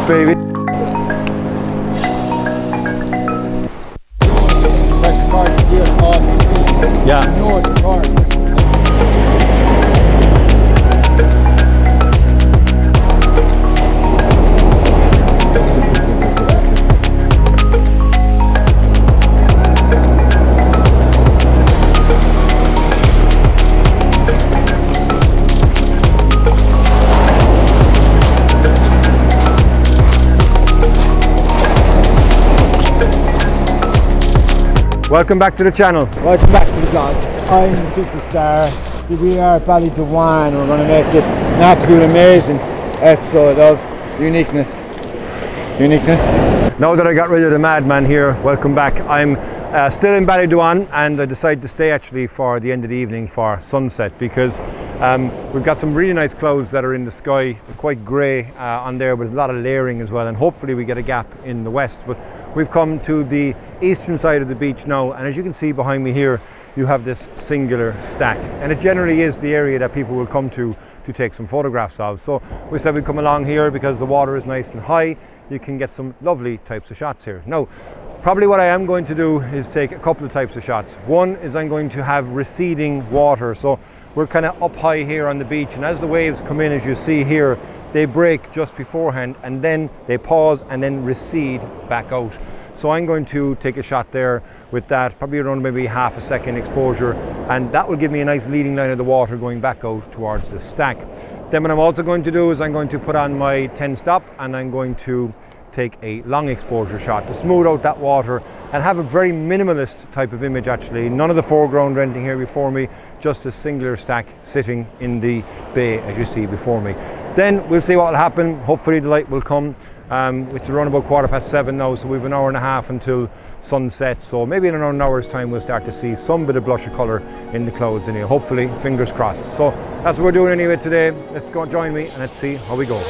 you, baby. Yeah. Welcome back to the channel. Welcome back to the vlog. I'm the superstar. We are Bally Duan. We're going to make this an absolute amazing episode of Uniqueness. Uniqueness. Now that I got rid of the madman here, welcome back. I'm still in Bally Duan, and I decided to stay actually for the end of the evening for sunset because we've got some really nice clouds that are in the sky. They're quite grey on there, with a lot of layering as well, and hopefully we get a gap in the west. But we've come to the eastern side of the beach now, and as you can see behind me here, you have this singular stack, and it generally is the area that people will come to take some photographs of. So we said we'd come along here because the water is nice and high. You can get some lovely types of shots here. Now, probably what I am going to do is take a couple of types of shots. One is I'm going to have receding water. So we're kind of up high here on the beach, and as the waves come in, as you see here, they break just beforehand and then they pause and then recede back out. So I'm going to take a shot there with that, probably around maybe half a second exposure, and that will give me a nice leading line of the water going back out towards the stack. Then what I'm also going to do is I'm going to put on my 10 stop and I'm going to take a long exposure shot to smooth out that water and have a very minimalist type of image actually. None of the foreground or anything here before me, just a singular stack sitting in the bay as you see before me. Then we'll see what will happen. Hopefully the light will come. It's around about 7:15 now, so we have an hour and a half until sunset. So maybe in around an hour's time we'll start to see some bit of blush of colour in the clouds anyway. Hopefully, fingers crossed. So that's what we're doing anyway today. Let's go, join me, and let's see how we go.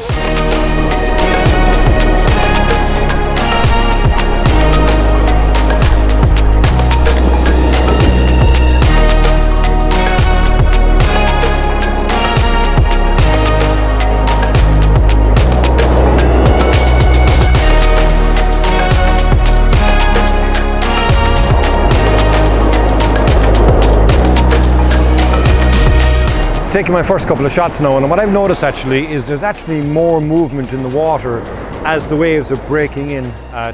Taking my first couple of shots now, and what I've noticed actually is there's actually more movement in the water as the waves are breaking in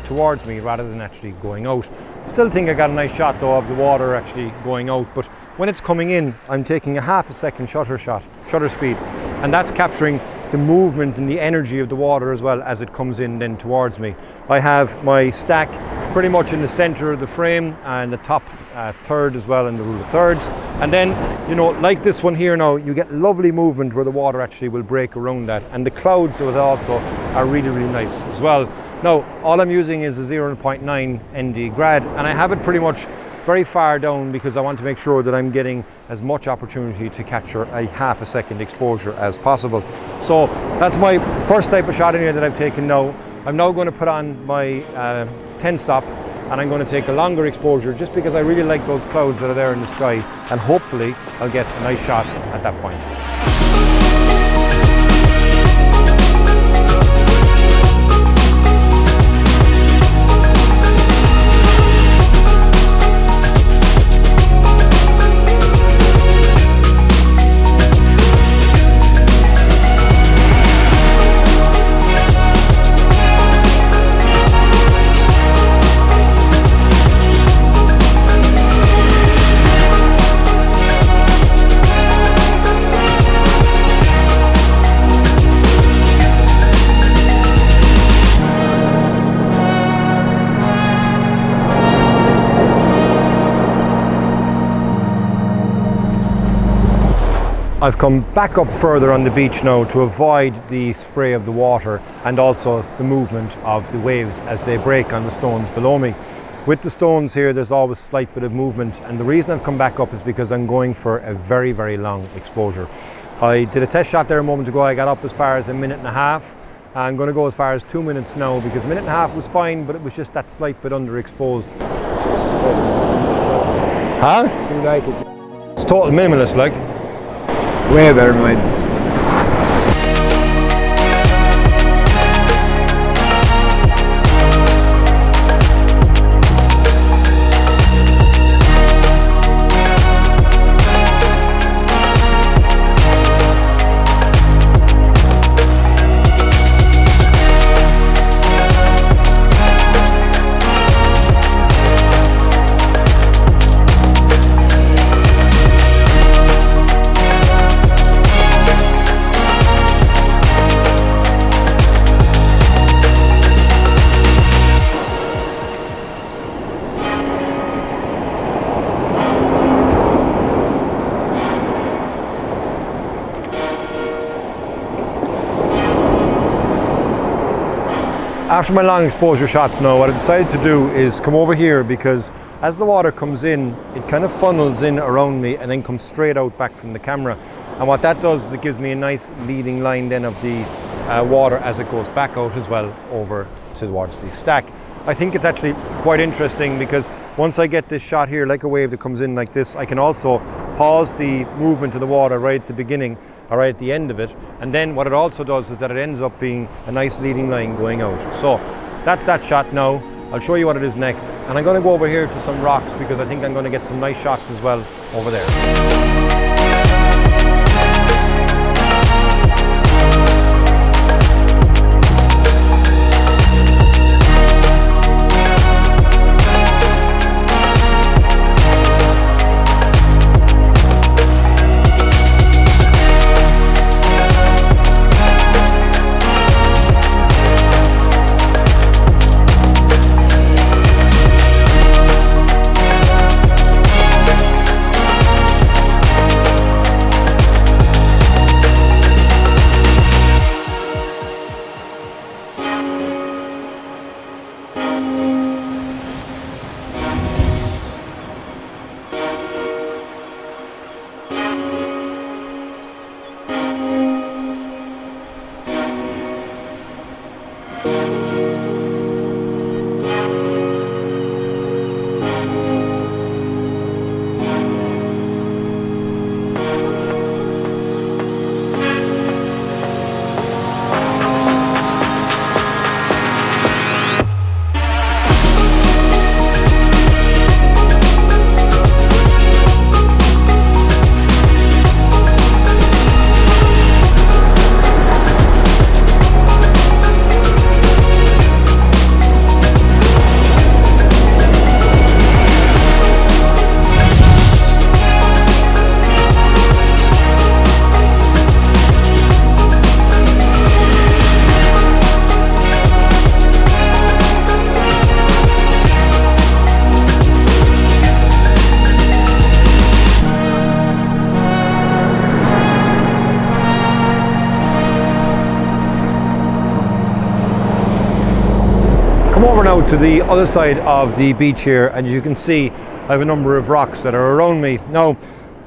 towards me rather than actually going out. Still think I got a nice shot though of the water actually going out, but when it's coming in I'm taking a half a second shutter speed, and that's capturing the movement and the energy of the water as well as it comes in then towards me. I have my stack pretty much in the center of the frame and the top third as well in the rule of thirds, and then, you know, like this one here now, you get lovely movement where the water actually will break around that, and the clouds also are really nice as well. Now all I'm using is a 0.9 ND grad, and I have it pretty much very far down because I want to make sure that I'm getting as much opportunity to capture a half a second exposure as possible. So that's my first type of shot in here that I've taken now. I'm now going to put on my 10 stop and I'm going to take a longer exposure just because I really like those clouds that are there in the sky, and hopefully I'll get a nice shot at that point. I've come back up further on the beach now to avoid the spray of the water and also the movement of the waves as they break on the stones below me. With the stones here, there's always a slight bit of movement, and the reason I've come back up is because I'm going for a very long exposure. I did a test shot there a moment ago. I got up as far as a 1.5 minutes. I'm going to go as far as 2 minutes now because 1.5 minutes was fine, but it was just that slight bit underexposed. Huh? You like it? It's total minimalist, like. Way better than mine. After my long exposure shots now, what I decided to do is come over here, because as the water comes in, it kind of funnels in around me and then comes straight out back from the camera. And what that does is it gives me a nice leading line then of the water as it goes back out as well over towards the stack. I think it's actually quite interesting, because once I get this shot here, like a wave that comes in like this, I can also pause the movement of the water right at the beginning or right at the end of it. And then what it also does is that it ends up being a nice leading line going out. So that's that shot now. I'll show you what it is next. And I'm going to go over here to some rocks, because I think I'm going to get some nice shots as well over there. Over now to the other side of the beach here, and as you can see, I have a number of rocks that are around me. Now,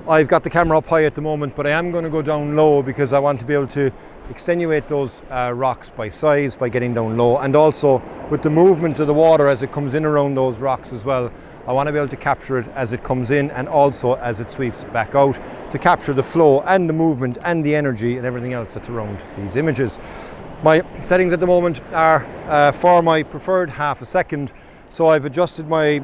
I've got the camera up high at the moment, but I am going to go down low, because I want to be able to extenuate those rocks by size, by getting down low, and also with the movement of the water as it comes in around those rocks as well. I want to be able to capture it as it comes in and also as it sweeps back out, to capture the flow and the movement and the energy and everything else that's around these images. My settings at the moment are for my preferred half a second, so I've adjusted my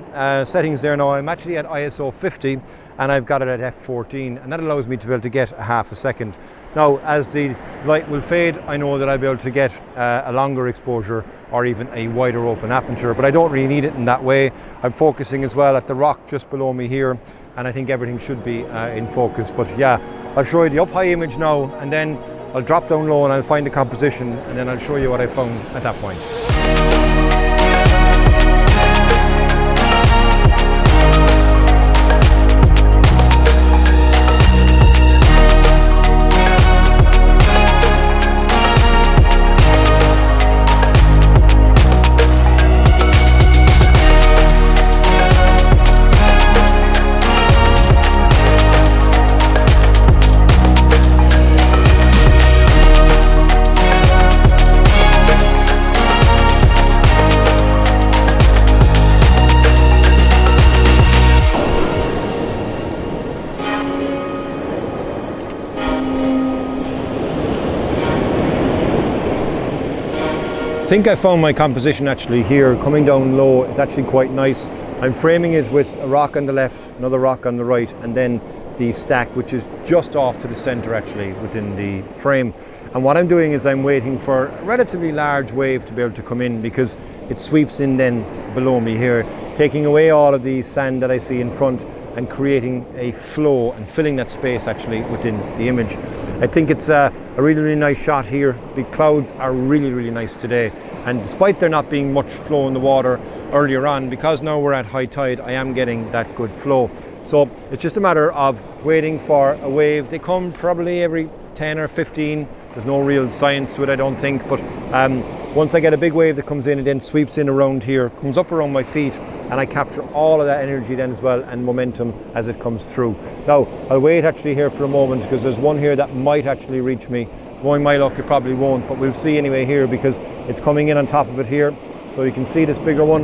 settings there now. I'm actually at ISO 50 and I've got it at f14, and that allows me to be able to get a half a second. Now as the light will fade, I know that I'll be able to get a longer exposure or even a wider open aperture, but I don't really need it in that way. I'm focusing as well at the rock just below me here, and I think everything should be in focus. But yeah, I'll show you the up high image now, and then I'll drop down low and I'll find the composition, and then I'll show you what I found at that point. I think I found my composition actually here, coming down low. It's actually quite nice. I'm framing it with a rock on the left, another rock on the right, and then the stack, which is just off to the center actually within the frame. And what I'm doing is I'm waiting for a relatively large wave to be able to come in, because it sweeps in then below me here, taking away all of the sand that I see in front and creating a flow and filling that space actually within the image. I think it's a really, really nice shot here. The clouds are really, really nice today. And despite there not being much flow in the water earlier on, because now we're at high tide, I am getting that good flow. So it's just a matter of waiting for a wave. They come probably every 10 or 15. There's no real science to it, I don't think, but Once I get a big wave that comes in and then sweeps in around here, comes up around my feet, and I capture all of that energy then as well, and momentum as it comes through. Now, I'll wait actually here for a moment because there's one here that might actually reach me. Going my luck, it probably won't, but we'll see anyway here because it's coming in on top of it here. So you can see this bigger one.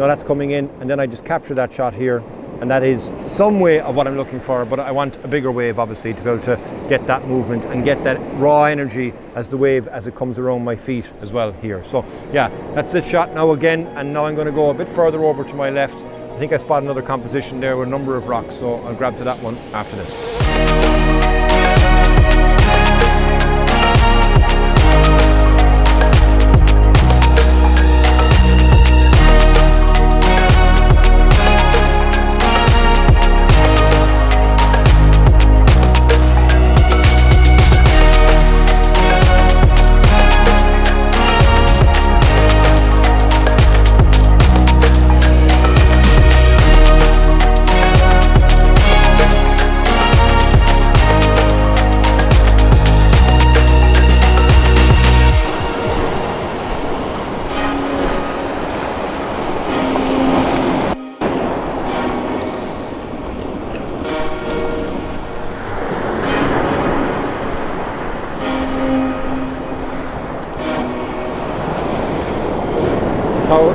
Now that's coming in, and then I just capture that shot here, and that is some way of what I'm looking for, but I want a bigger wave obviously to be able to get that movement and get that raw energy as the wave as it comes around my feet as well here. So yeah, that's this shot now again, and now I'm going to go a bit further over to my left. I think I spot another composition there with a number of rocks, so I'll grab to that one after this.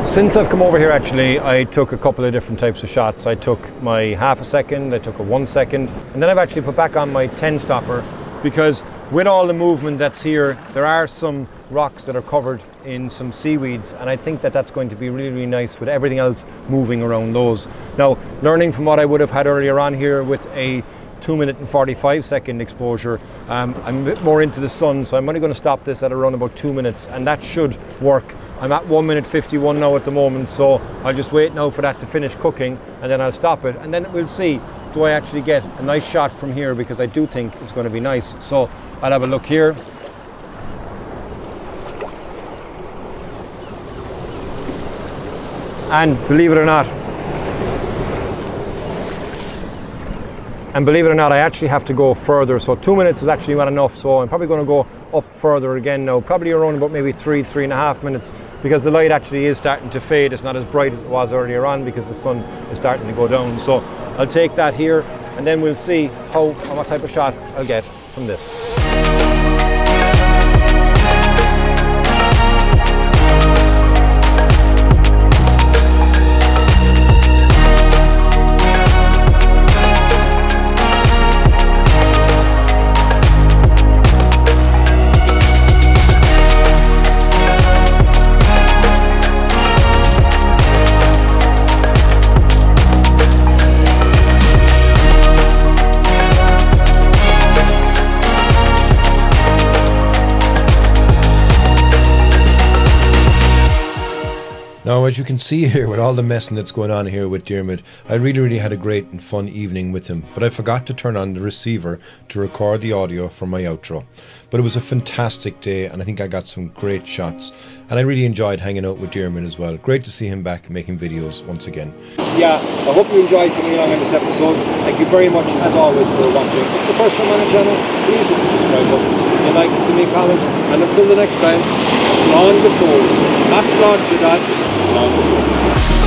Since I've come over here actually, I took a couple of different types of shots. I took my half a second, I took a 1 second, and then I've actually put back on my 10 stopper because with all the movement that's here, there are some rocks that are covered in some seaweeds, and I think that that's going to be really, really nice with everything else moving around those. Now, learning from what I would have had earlier on here with a 2-minute and 45-second exposure, I'm a bit more into the sun, so I'm only going to stop this at around about 2 minutes, and that should work. I'm at 1 minute 51 now at the moment, so I'll just wait now for that to finish cooking, and then I'll stop it, and then we'll see, do I actually get a nice shot from here, because I do think it's going to be nice. So I'll have a look here. And believe it or not, I actually have to go further, so 2 minutes is actually not enough, so I'm probably going to go up further again now, probably around about maybe 3, 3.5 minutes, because the light actually is starting to fade. It's not as bright as it was earlier on because the sun is starting to go down. So I'll take that here, and then we'll see how and what type of shot I'll get from this. Now, as you can see here, with all the messing that's going on here with Dermot, I really had a great and fun evening with him, but I forgot to turn on the receiver to record the audio for my outro. But it was a fantastic day, and I think I got some great shots, and I really enjoyed hanging out with Dermot as well. Great to see him back making videos once again. Yeah, I hope you enjoyed coming along on this episode. Thank you very much, as always, for watching. If it's the first time on the channel, please hit the subscribe button. If you like, give me a comment, and until the next time, long before. That's not your dad. Thank you.